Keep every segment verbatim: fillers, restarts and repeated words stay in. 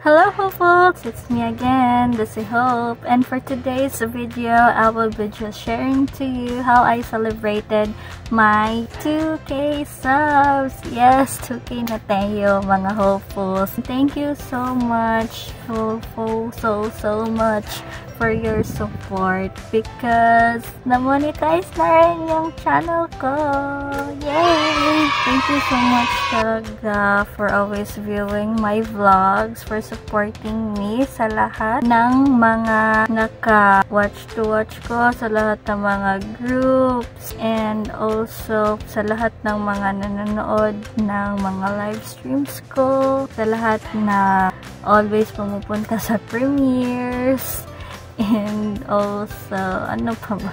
Hello Hopefuls, it's me again, Dece Hope, and for today's video, I will be just sharing to you how I celebrated my two K subs. Yes, two K na tayo mga Hopefuls. Thank you so much, Hopefuls, so so much for your support because na-monetize na rin yung channel ko. Yay! Thank you so much talaga for always viewing my vlogs, for supporting me sa lahat ng mga naka-watch to watch ko, sa lahat ng mga groups, and also sa lahat ng mga nanonood ng mga live streams ko, sa lahat na always pumupunta sa premieres, and also ano pa ba?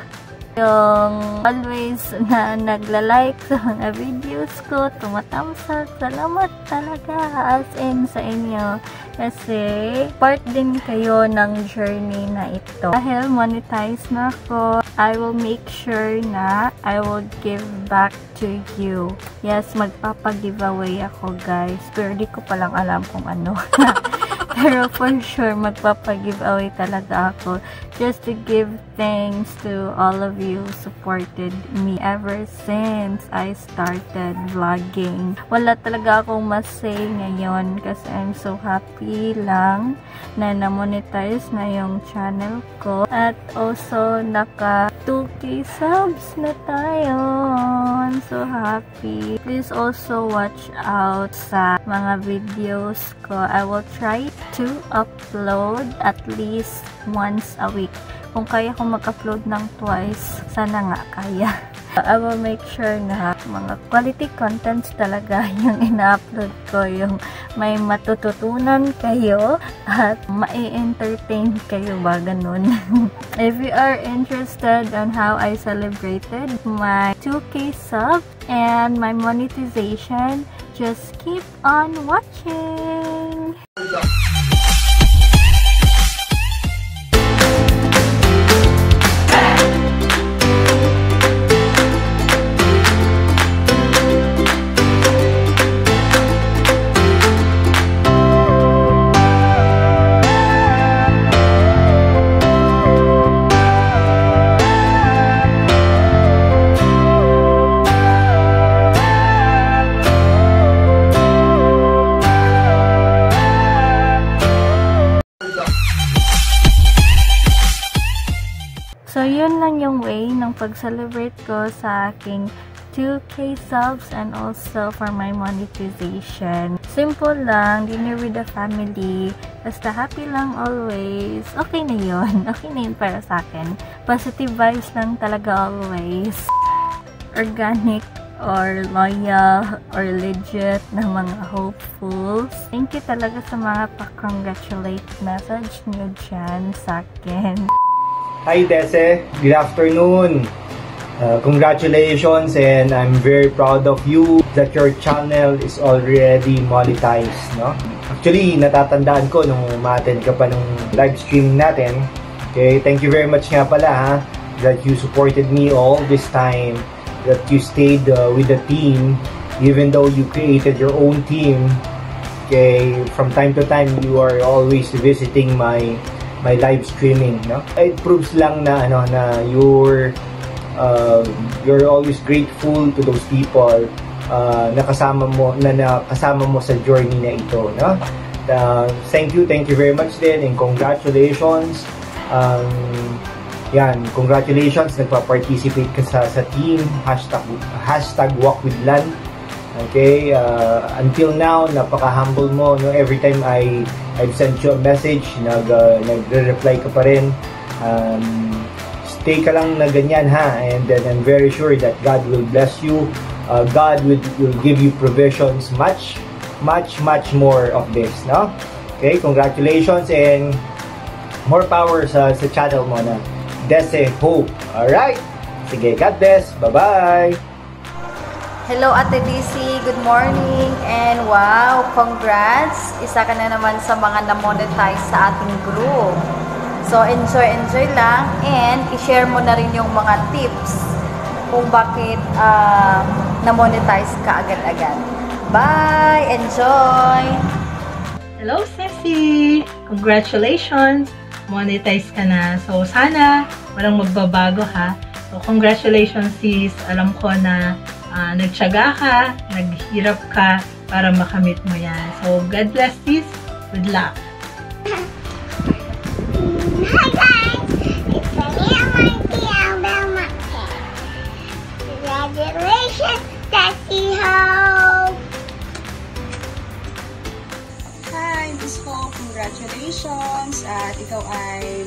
Yung always na nagla-like sa mga videos ko, tumatamsak, salamat talaga as in sa inyo kasi part din kayo ng journey na ito. Dahil monetize na ako, I will make sure na I will give back to you. Yes, magpapa-giveaway ako guys, pero di ko palang alam kung ano. Pero for sure, magpapag-giveaway talaga ako just to give thanks to all of you who supported me ever since I started vlogging. Wala talaga akong masay ngayon kasi I'm so happy lang na na-monetize na yung channel ko. At also, naka two K subs na tayo. I'm so happy. Please also watch out sa mga videos ko. I will try to upload at least once a week. Kung kaya kong mag-upload ng twice, sana nga kaya. I will make sure na mga quality contents talaga yung ina-upload ko, yung may matututunan kayo at ma-entertain kayo ba, ganun. If you are interested on how I celebrated my two K sub and my monetization, just keep on watching! So, yun lang yung way ng pag-celebrate ko sa aking two K subs and also for my monetization. Simple lang, dinner with the family, basta happy lang always. Okay na yun. Okay na yun para sa akin. Positive vibes lang talaga always. Organic or loyal or legit na mga Hopefuls. Thank you talaga sa mga pa-congratulate message nyo dyan sa akin. Hi Dece, good afternoon. Uh, congratulations, and I'm very proud of you that your channel is already monetized, no? Actually, natatandaan ko nung umaten ka pa nung live stream natin. Okay, thank you very much nga pala ha, that you supported me all this time, that you stayed uh, with the team even though you created your own team. Okay, from time to time you are always visiting my my live streaming, no? It proves lang na ano na you're uh, you're always grateful to those people uh, na kasama mo na nakasama mo sa journey na ito, no? Uh, thank you, thank you very much din, and congratulations. Um, yan, congratulations, nagpa-participate ka sa, sa team hashtag, hashtag walk with Lan. Okay, uh, until now, napaka-humble mo, no? Every time I, I've sent you a message, nag, uh, nagre-reply ka pa rin. Um, stay ka lang na ganyan, ha? And then I'm very sure that God will bless you. Uh, God will, will give you provisions much, much, much more of this, no? Okay, congratulations and more power sa, sa channel mo na Dece Hope. Alright? Sige, God bless. Bye-bye! Hello Ate Dece, good morning, and wow, congrats! Isa ka na naman sa mga na-monetize sa ating group. So enjoy, enjoy lang, and i-share mo na rin yung mga tips kung bakit uh, na-monetize ka agad-agad. Bye! Enjoy! Hello, Ceci! Congratulations! Monetize ka na. So, sana walang magbabago, ha? So, congratulations, sis. Alam ko na uh, nagtiyaga ka, naghirap ka para makamit mo yan. So, God bless, sis. Good luck! Hi, guys! It's Mia Marty Albel Martin. Congratulations, Dece Hope! Hi, Dece Hope! Congratulations! At ikaw ay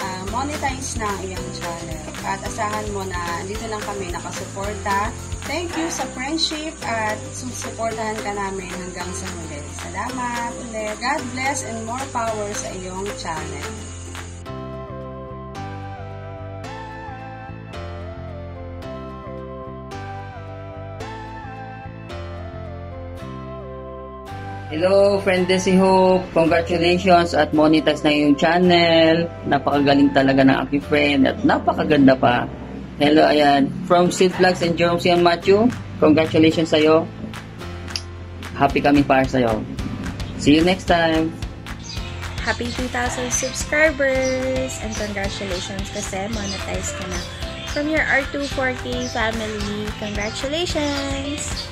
uh, monetize na iyong channel. At asahan mo na dito lang kami nakasuporta. Thank you sa friendship at susuportahan ka namin hanggang sa huli. Salamat ulit. God bless and more power sa iyong channel. Hello, friend Dece Hope. Congratulations at monetize na yung channel. Napakagaling talaga ng aking friend at napakaganda pa. Hello, ayan. From Sid Vlogs and Jerome C. and Matthew, congratulations sa'yo. Happy kami para sa'yo. See you next time. Happy two thousand subscribers and congratulations kasi monetize ka na. From your R two forty family, congratulations!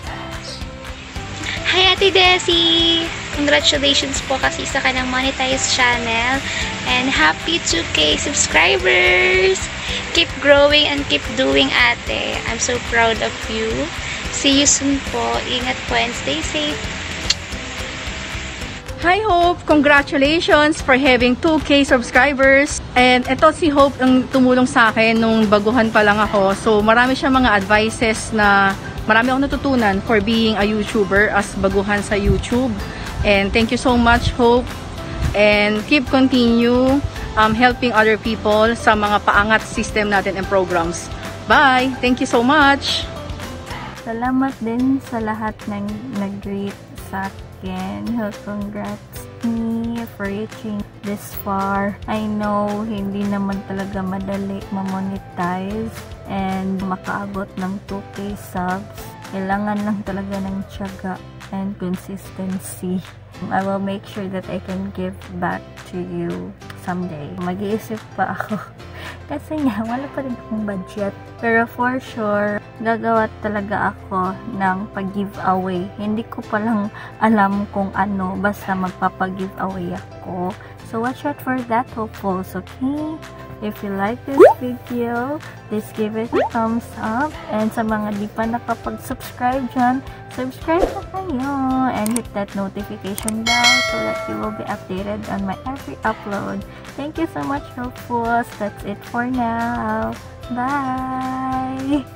Hi, Ate Dece! Congratulations po kasi sa kanang monetized channel and happy two K subscribers! Keep growing and keep doing, ate. I'm so proud of you. See you soon po. Ingat po and stay safe. Hi, Hope! Congratulations for having two K subscribers. And ito si Hope ang tumulong sa akin nung baguhan pa lang ako. So marami siyang mga advices na marami akong natutunan for being a YouTuber as baguhan sa YouTube. And thank you so much, Hope. And keep continue um, helping other people sa mga paangat system natin and programs. Bye! Thank you so much! Salamat din sa lahat ng nag-greet sa akin. Congrats me for reaching this far. I know hindi naman talaga madali ma-monetize and makaabot ng two K subs. Kailangan lang talaga ng tiyaga and consistency. I will make sure that I can give back to you someday. Mag-iisip pa ako kasi nga wala pa rin akong budget, pero for sure gagawa talaga ako ng pag-giveaway. Hindi ko palang alam kung ano, basta magpapag-giveaway ako. So watch out for that, hopefuls, okay? If you like this video, please give it a thumbs up. And sa mga di pa nakapag-subscribe dyan, subscribe na kayo and hit that notification bell so that you will be updated on my every upload. Thank you so much, hopefuls. That's it for now. Bye!